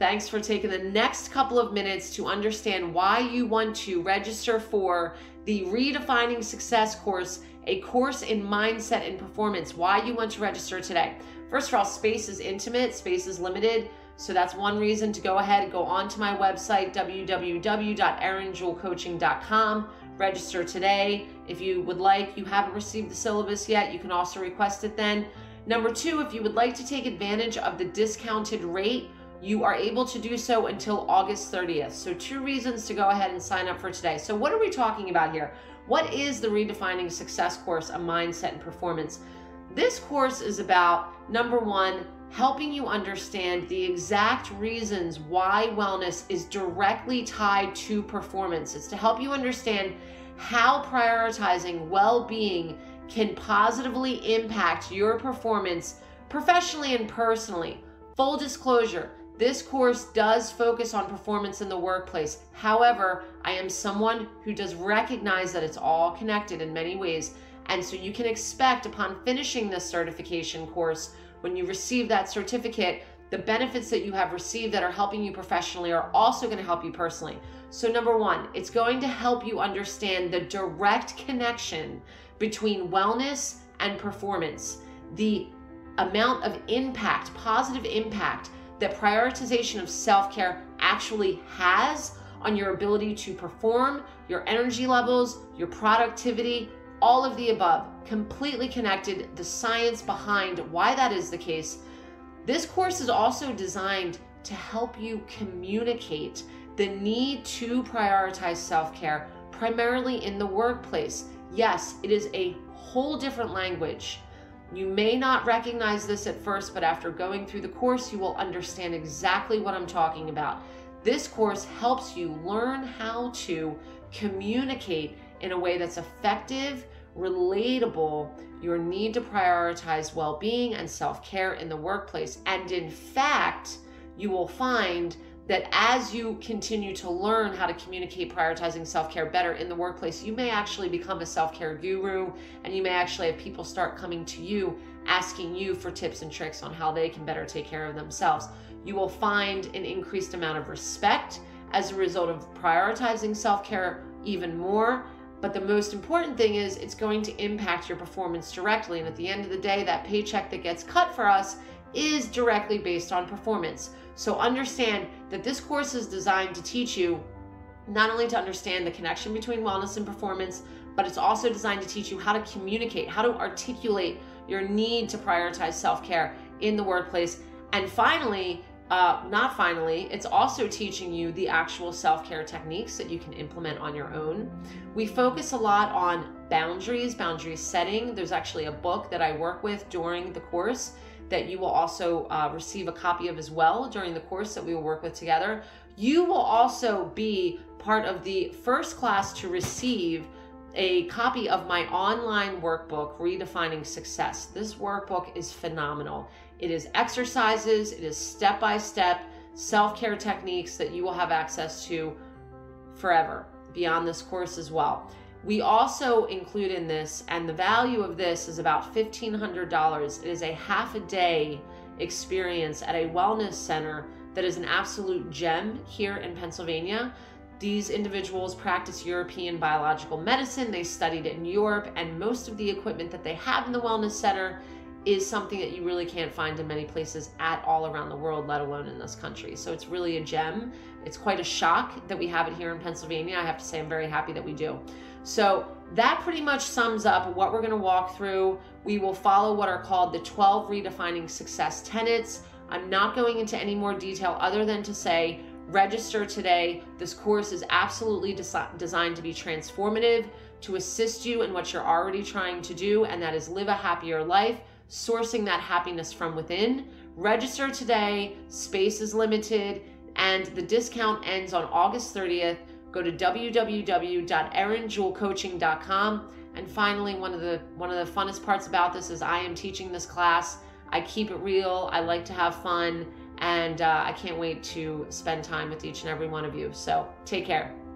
Thanks for taking the next couple of minutes to understand why you want to register for the Redefining Success course, a course in mindset and performance, why you want to register today. First of all, space is intimate, space is limited. So that's one reason to go ahead and go onto my website, www.erinjewelcoaching.com. Register today. If you would like, you haven't received the syllabus yet, you can also request it then. Number two, if you would like to take advantage of the discounted rate, you are able to do so until August 30th. So two reasons to go ahead and sign up for today. So what are we talking about here? What is the Redefining Success course, a mindset and performance? This course is about, number one, helping you understand the exact reasons why wellness is directly tied to performance. It's to help you understand how prioritizing well-being can positively impact your performance professionally and personally. Full disclosure, this course does focus on performance in the workplace. However, I am someone who does recognize that it's all connected in many ways. And so you can expect upon finishing this certification course, when you receive that certificate, the benefits that you have received that are helping you professionally are also going to help you personally. So number one, it's going to help you understand the direct connection between wellness and performance. The amount of impact, positive impact, that prioritization of self-care actually has on your ability to perform, your energy levels, your productivity, all of the above, completely connected, the science behind why that is the case. This course is also designed to help you communicate the need to prioritize self-care, primarily in the workplace. Yes, it is a whole different language. You may not recognize this at first, but after going through the course, you will understand exactly what I'm talking about. This course helps you learn how to communicate in a way that's effective, relatable, your need to prioritize well-being and self-care in the workplace. And in fact, you will find that as you continue to learn how to communicate prioritizing self-care better in the workplace, you may actually become a self-care guru, and you may actually have people start coming to you, asking you for tips and tricks on how they can better take care of themselves. You will find an increased amount of respect as a result of prioritizing self-care even more. But the most important thing is it's going to impact your performance directly. And at the end of the day, that paycheck that gets cut for us is directly based on performance. So understand that this course is designed to teach you not only to understand the connection between wellness and performance, but it's also designed to teach you how to communicate, how to articulate your need to prioritize self-care in the workplace. And finally, it's also teaching you the actual self-care techniques that you can implement on your own. We focus a lot on boundaries, boundary setting. There's actually a book that I work with during the course that you will also receive a copy of as well during the course that we will work with together. You will also be part of the first class to receive a copy of my online workbook, Redefining Success. This workbook is phenomenal. It is exercises, it is step-by-step self-care techniques that you will have access to forever beyond this course as well. We also include in this, and the value of this is about $1,500. It is a half a day experience at a wellness center that is an absolute gem here in Pennsylvania. These individuals practice European biological medicine. They studied it in Europe, and most of the equipment that they have in the wellness center is something that you really can't find in many places at all around the world, let alone in this country. So it's really a gem. It's quite a shock that we have it here in Pennsylvania. I have to say I'm very happy that we do. So that pretty much sums up what we're going to walk through. We will follow what are called the 12 Redefining Success tenets. I'm not going into any more detail other than to say, register today. This course is absolutely designed to be transformative, to assist you in what you're already trying to do, and that is live a happier life, sourcing that happiness from within. Register today. Space is limited, and the discount ends on August 30th. Go to www.erinjewelcoaching.com. And finally, one of the funnest parts about this is I am teaching this class. I keep it real. I like to have fun, and I can't wait to spend time with each and every one of you. So take care.